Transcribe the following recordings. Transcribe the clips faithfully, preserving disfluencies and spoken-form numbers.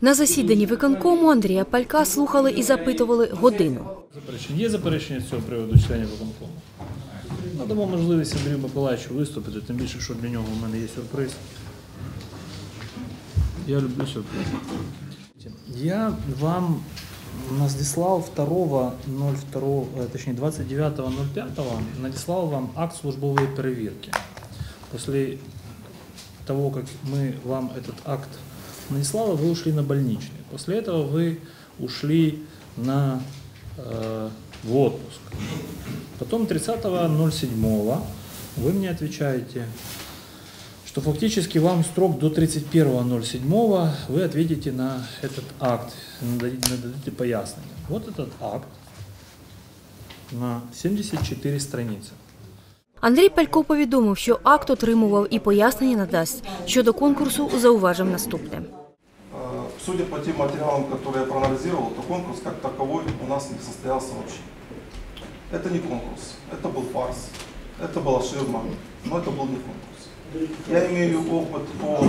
На засіданні виконкому Андрія Палька слухали і запитували годину. Є заперечення з цього приводу членів виконкому? Надамо можливість Андрію Бакалачу виступити, тим більше, що для нього в мене є сюрприз. Я люблю сюрпризи. Я вам надіслав двадцять дев'ятого, точніше двадцять дев'ятого, п'ятого надіслав вам акт службової перевірки. Після того, як ми вам цей акт надіслали, ви ушли на больничний. Після цього ви ушли на, э, в отпуск. Потом тридцатого ноль седьмого вы мне отвечаете, что фактически вам срок до тридцать первого ноль седьмого вы ответите на этот акт, нададите пояснение. Вот этот акт на семьдесят четыре страницы. Андрій Палько повідомив, що акт отримував і пояснення надасть. Щодо конкурсу зауважив наступне. Судя по тем материалам, которые я проанализировал, то конкурс как таковой у нас не состоялся вообще. Это не конкурс, это был фарс, это была ширма, но это был не конкурс. Я имею опыт по...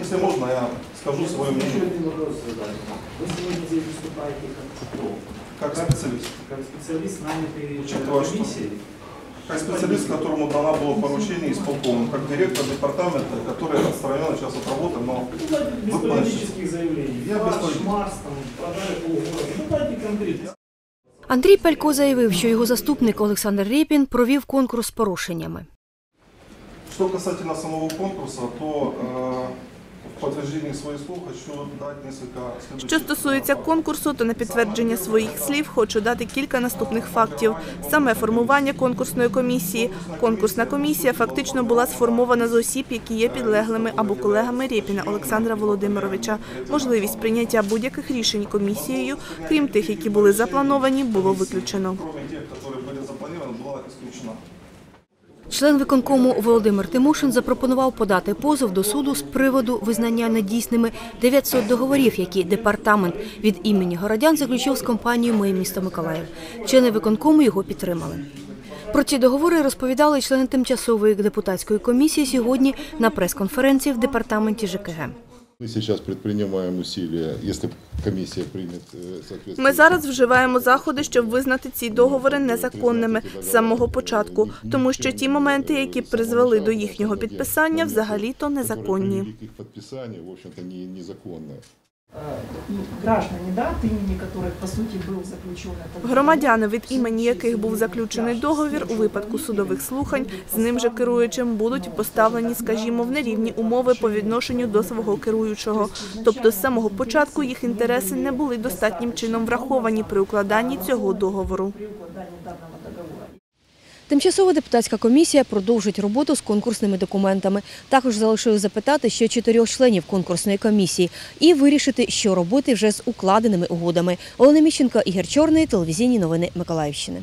Если можно, я скажу свое мнение. Вы сегодня здесь выступаете как специалист. Как специалист, нанятый комиссией. Как специалист, которому дано было поручение исполкому, как директор департамента, который отстранен сейчас от работы, но... Без политических заявлений. Я без политических. Андрій Палько заявив, що його заступник Олександр Рєпін провів конкурс з порушеннями. Що стосовно самого конкурсу, то в підтвердженні своїх слів хочу дати кілька... Що стосується конкурсу, то на підтвердження своїх слів хочу дати кілька наступних фактів. Саме формування конкурсної комісії. Конкурсна комісія фактично була сформована з осіб, які є підлеглими або колегами Рєпіна Олександра Володимировича. Можливість прийняття будь-яких рішень комісією, крім тих, які були заплановані, було виключено. Член виконкому Володимир Тимошин запропонував подати позов до суду з приводу визнання недійсними дев'ятсот договорів, які департамент від імені городян заключив з компанією «Моє місто Миколаїв». Члени виконкому його підтримали. Про ці договори розповідали члени тимчасової депутатської комісії сьогодні на прес-конференції в департаменті ЖКГ. Ми зараз вживаємо заходи, щоб визнати ці договори незаконними з самого початку, тому що ті моменти, які призвели до їхнього підписання, взагалі-то незаконні. Громадяни, від імені яких був заключений договір, у випадку судових слухань з ним же керуючим будуть поставлені, скажімо, в нерівні умови по відношенню до свого керуючого. Тобто з самого початку їх інтереси не були достатнім чином враховані при укладанні цього договору. Тимчасова депутатська комісія продовжить роботу з конкурсними документами. Також залишили запитати ще чотирьох членів конкурсної комісії і вирішити, що робити вже з укладеними угодами. Олена Міщенко, Ігор Чорний, телевізійні новини Миколаївщини.